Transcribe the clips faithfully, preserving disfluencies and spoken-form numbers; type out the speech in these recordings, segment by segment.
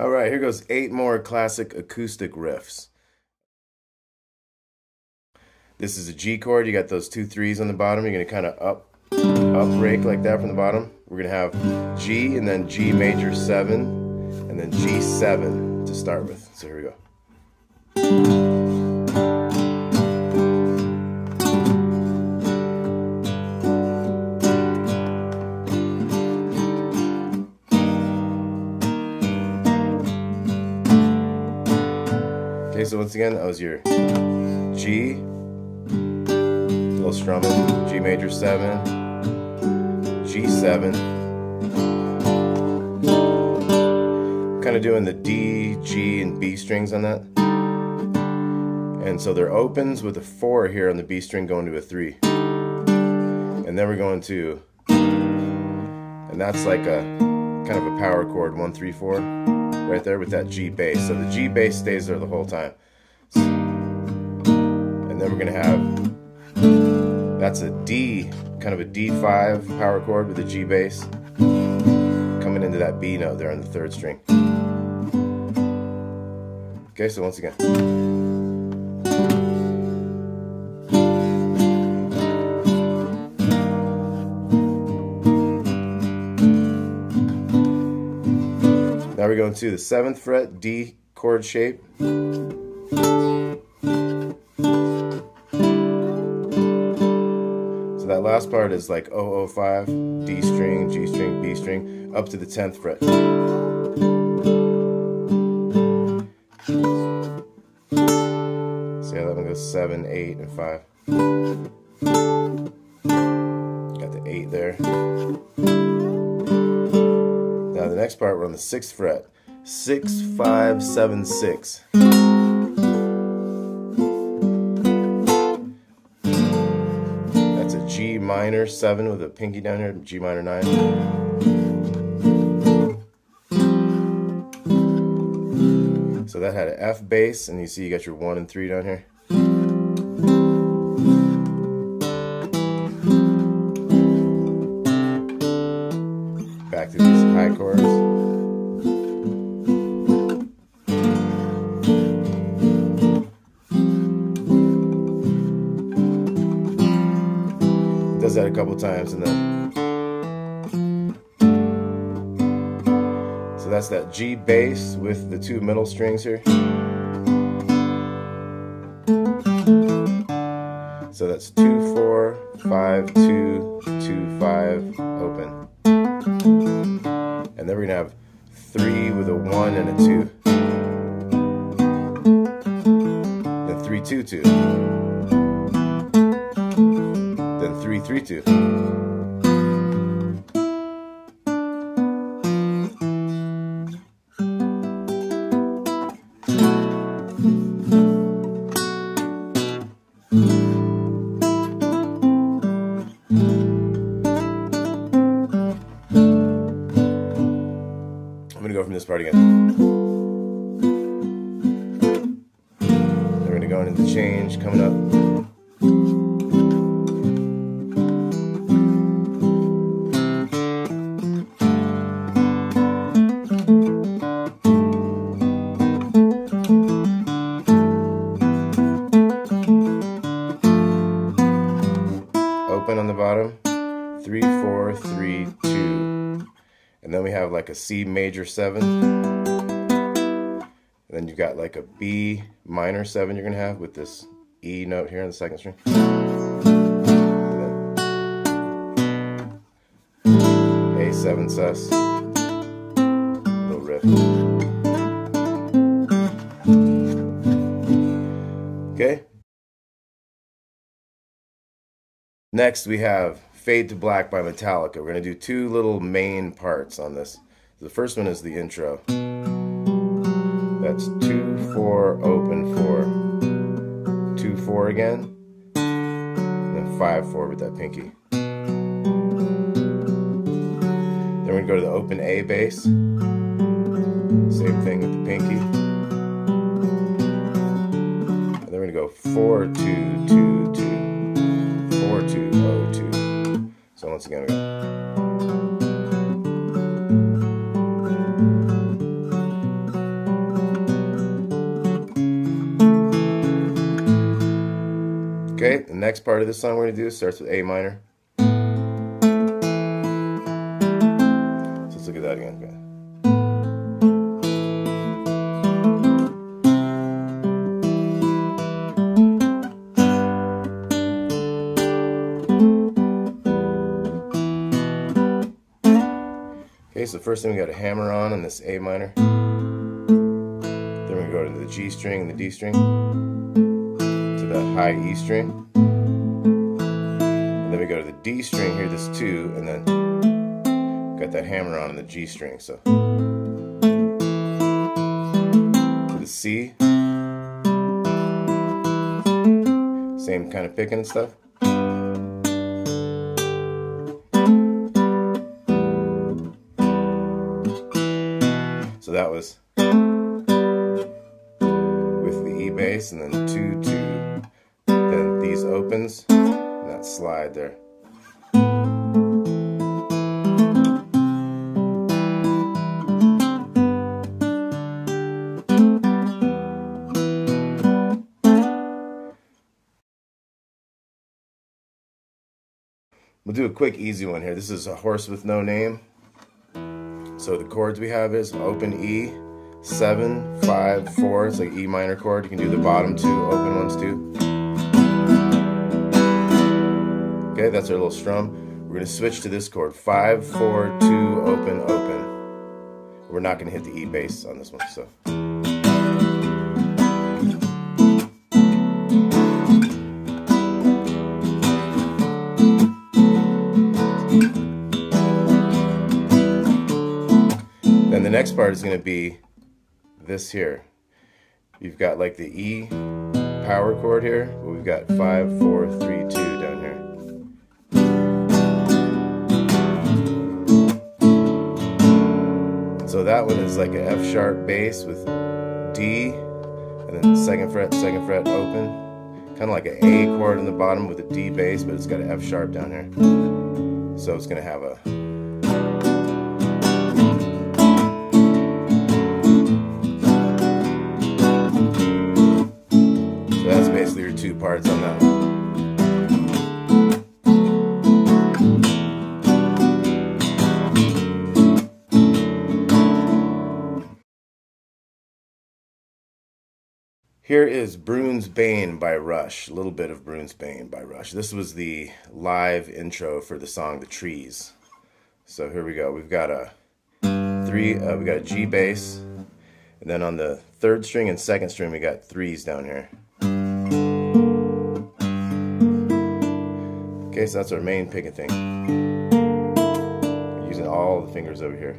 All right, here goes eight more classic acoustic riffs. This is a G chord. You got those two threes on the bottom. You're going to kind of up, up rake like that from the bottom. We're going to have G and then G major seven and then G seven to start with. So here we go. Okay, so once again, that was your G, little strumming, G major seven, G seven, kind of doing the D, G, and B strings on that. And so there opens with a four here on the B string going to a three. And then we're going to, and that's like a kind of a power chord, one, three, four, right there with that G bass. So the G bass stays there the whole time. And then we're gonna have, that's a D, kind of a D five power chord with a G bass, coming into that B note there on the third string. Okay, so once again. Now we're going to the seventh fret, D chord shape. So that last part is like oh oh five, D string, G string, B string, up to the tenth fret. See how that one goes seven, eight, and five. Got the eight there. Now the next part, we're on the sixth fret, six, five, seven, six. That's a G minor seven with a pinky down here, G minor nine. So that had an F bass, and you see you got your one and three down here. Back to these high chords. Does that a couple times and then. So that's that G bass with the two middle strings here. So that's two, four, five, two, two, five, open. And then we're gonna have three with a one and a two. Then three, two, two. Then three, three, two. From this part again. Then we're going to go into the change, coming up. Open on the bottom. Three, four, three, two. And then we have like a C major seven. And then you've got like a B minor seven you're going to have with this E note here on the second string. A seven sus. Little riff. Okay. Next we have Fade to Black by Metallica. We're going to do two little main parts on this. The first one is the intro. That's two, four, open, four. two, four again. And then five, four with that pinky. Then we're going to go to the open A bass. Same thing with the pinky. And then we're going to go four, two, two, two. four, two, oh, two. So once again, we go. next part of this song we're going to do starts with A minor. So let's look at that again. Okay, so first thing we got a hammer on on this A minor. Then we go to the G string and the D string, to that high E string. And then we go to the D string here, this two, and then got that hammer on on the G string. So to the C, same kind of picking and stuff. So that was with the E bass, and then two, two, then these opens, and that slide there. We'll do a quick easy one here. This is A Horse With No Name. So the chords we have is open E, seven, five, four. It's like E minor chord. You can do the bottom two, open ones too. Okay, that's our little strum. We're gonna switch to this chord, five, four, two, open, open. We're not gonna hit the E bass on this one, so. The next part is going to be this here. You've got like the E power chord here, but we've got five, four, three, two down here. So that one is like an F sharp bass with D, and then second fret, second fret, open. Kind of like an A chord in the bottom with a D bass, but it's got an F sharp down here. So it's going to have a two parts on that one. Here is Broon's Bane by Rush, a little bit of Broon's Bane by Rush. This was the live intro for the song The Trees. So here we go. We've got a three, uh, we got a G bass, and then on the third string and second string we got threes down here. Okay, so that's our main picking thing. We're using all the fingers over here.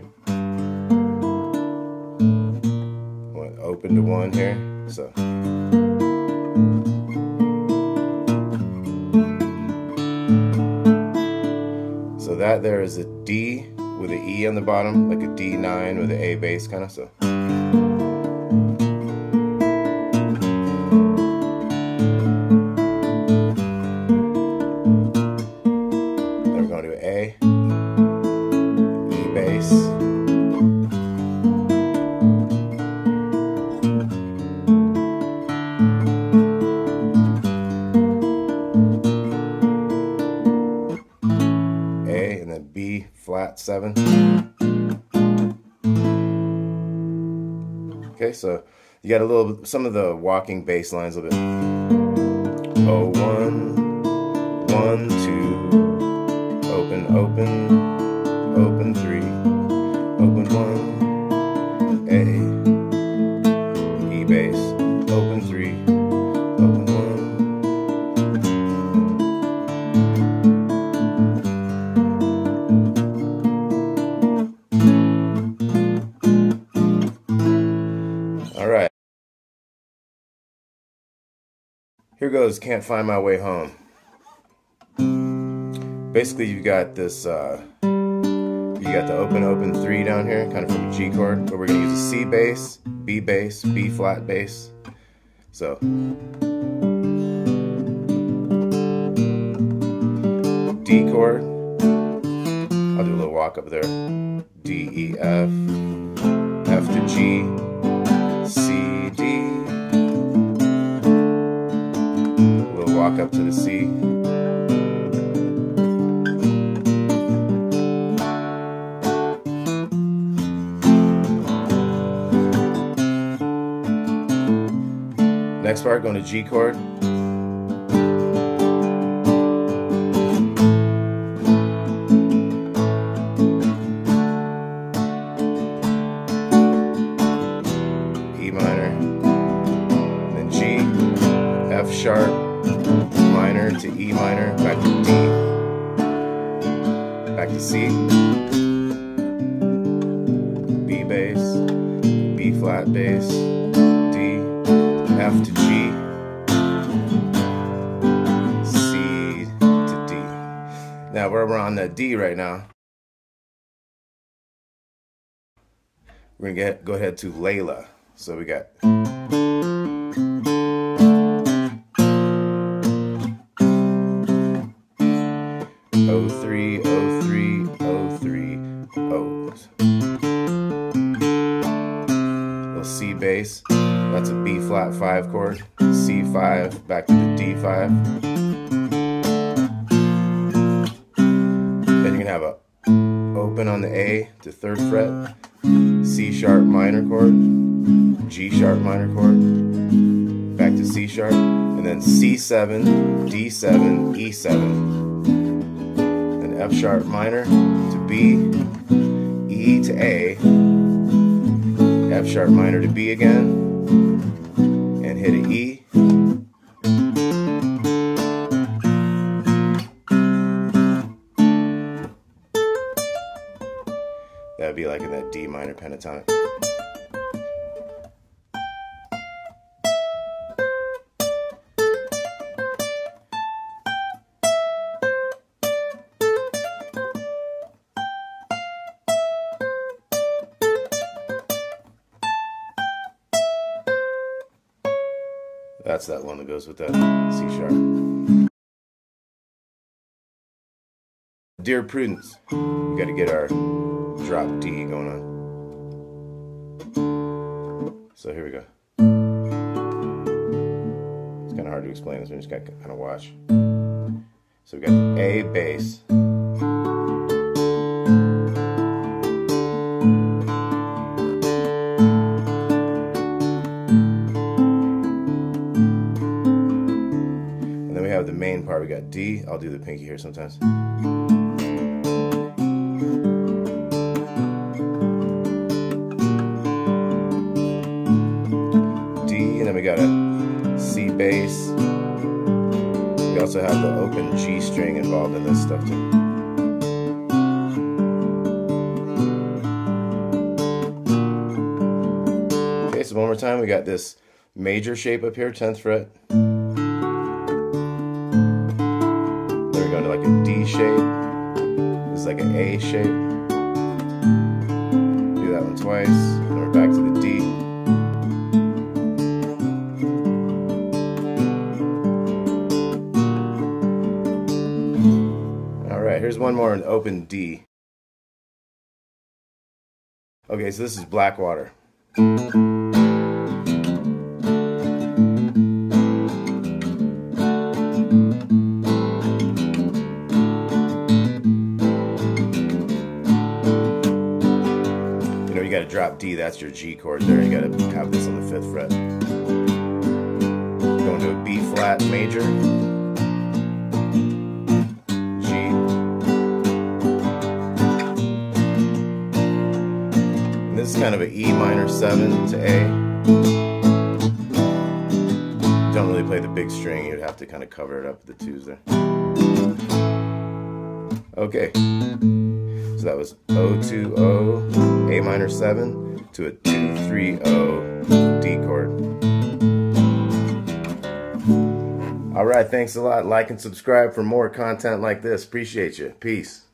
One, open to one here, so. So that there is a D with an E on the bottom, like a D nine with an A bass kind of, so. Seven. Okay, so you got a little, some of the walking bass lines a little bit. Oh, one, one, two, open, open, open, three, open, one, A, E bass, open, three, open, one. Here goes Can't Find My Way Home. Basically you've got this, uh, you got the open, open three down here, kind of from a G chord, but we're gonna use a C bass, B bass, B flat bass. So. D chord. I'll do a little walk up there. D, E, F, F to G, C, D. walk up to the sea. Next part, going to G chord. Sharp, minor to E minor, back to D, back to C, B bass, B flat bass, D, F to G, C to D. Now where we're on the D right now, we're gonna get, go ahead to Layla. So we got C bass, that's a B flat five chord, C five back to the D five. Then you can have a open on the A to third fret, C sharp minor chord, G sharp minor chord, back to C sharp, and then C seven, D seven, E seven, and F sharp minor to B, E to A, F sharp minor to B again, and hit an E, that would be like in that D minor pentatonic. That's that one that goes with that C sharp. Dear Prudence, we got to get our drop D going on. So here we go. It's kind of hard to explain this, we just got to kind of watch. So we got A bass, the main part, we got D. I'll do the pinky here sometimes. D, and then we got a C bass. We also have the open G string involved in this stuff too. Okay, so one more time, we got this major shape up here, tenth fret. Like a D shape, it's like an A shape, do that one twice, and we're back to the D, alright, here's one more, an open D, okay, so this is Black Water. Drop D, that's your G chord there. You gotta have this on the fifth fret. Going to a B flat major, G. And this is kind of an E minor seven to A. Don't really play the big string, you'd have to kind of cover it up with the twos there. Okay. So that was O two O, A minor seven, to a two three O, D chord. Alright, thanks a lot. Like and subscribe for more content like this. Appreciate you. Peace.